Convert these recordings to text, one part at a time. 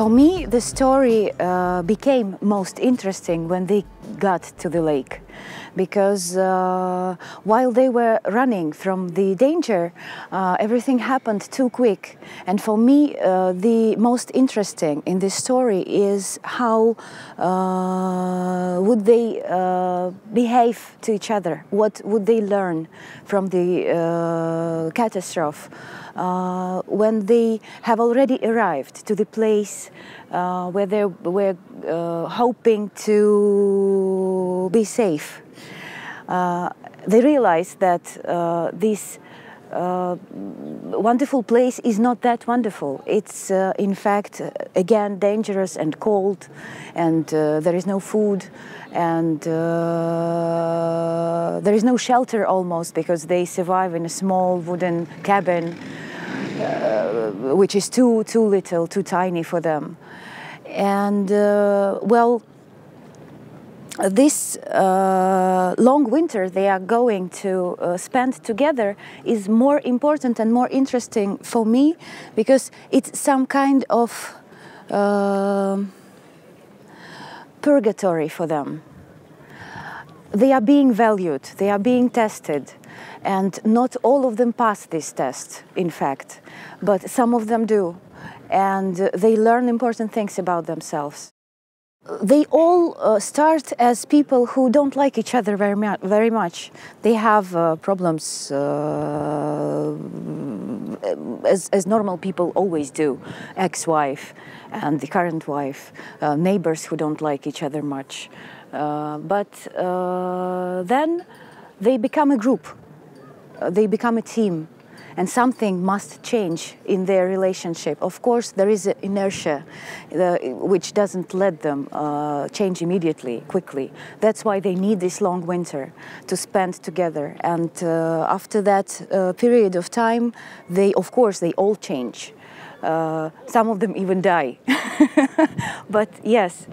For me, the story became most interesting when they got to the lake, because while they were running from the danger, everything happened too quick. And for me, the most interesting in this story is how would they behave to each other? What would they learn from the catastrophe when they have already arrived to the place where they were hoping to be safe. They realized that this wonderful place is not that wonderful. It's in fact again dangerous and cold, and there is no food, and there is no shelter almost, because they survive in a small wooden cabin. Which is too little, too tiny for them. And well, this long winter they are going to spend together is more important and more interesting for me, because it's some kind of purgatory for them. They are being valued, they are being tested. And not all of them pass this test, in fact, but some of them do. And they learn important things about themselves. They all start as people who don't like each other very much. They have problems as normal people always do. Ex-wife and the current wife, neighbors who don't like each other much. But then they become a group. They become a team, and something must change in their relationship. Of course, there is inertia which doesn't let them change immediately, quickly. That's why they need this long winter to spend together. And after that period of time, of course, they all change. Some of them even die. But yes,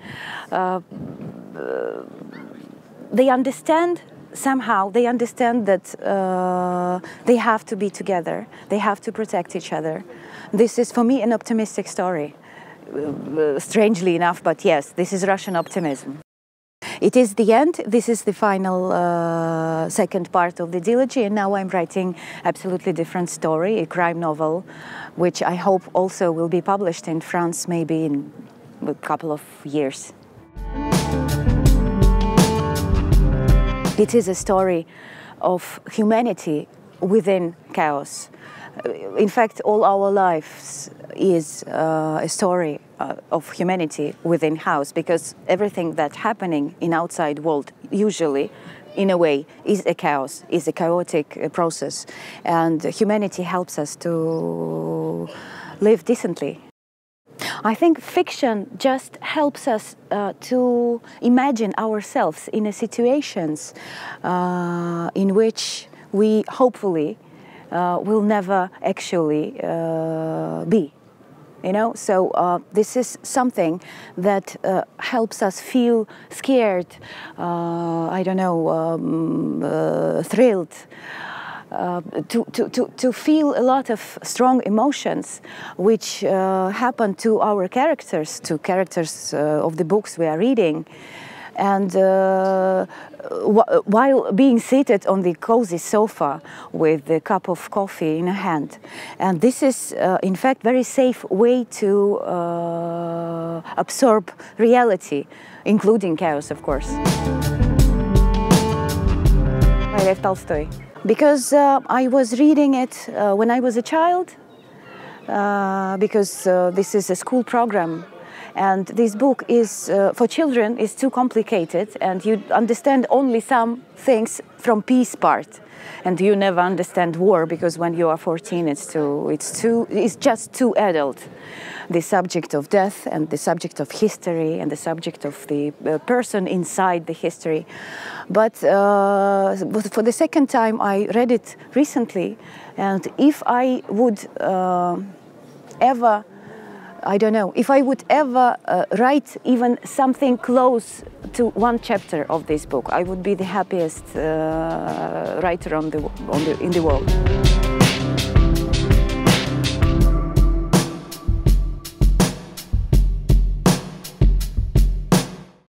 they understand. Somehow they understand that they have to be together, they have to protect each other. This is for me an optimistic story, strangely enough, but yes, this is Russian optimism. It is the end, this is the final second part of the Dilogy, and now I'm writing absolutely different story, a crime novel, which I hope also will be published in France maybe in a couple of years. It is a story of humanity within chaos. In fact, all our lives is a story of humanity within house, because everything that's happening in outside world usually, in a way, is a chaos, is a chaotic process. And humanity helps us to live decently. I think fiction just helps us to imagine ourselves in situations in which we hopefully will never actually be. You know, so this is something that helps us feel scared, I don't know, thrilled. To feel a lot of strong emotions which happen to our characters, to characters of the books we are reading. And while being seated on the cozy sofa with a cup of coffee in hand. And this is, in fact, very safe way to absorb reality, including chaos, of course. I love Tolstoy. Because I was reading it when I was a child, because this is a school program, and this book is for children is too complicated, and you understand only some things from peace part, and you never understand war, because when you are 14, it's just too adult. The subject of death and the subject of history and the subject of the person inside the history. But for the second time I read it recently, and if I would ever, I don't know, if I would ever write even something close to one chapter of this book, I would be the happiest writer in the world.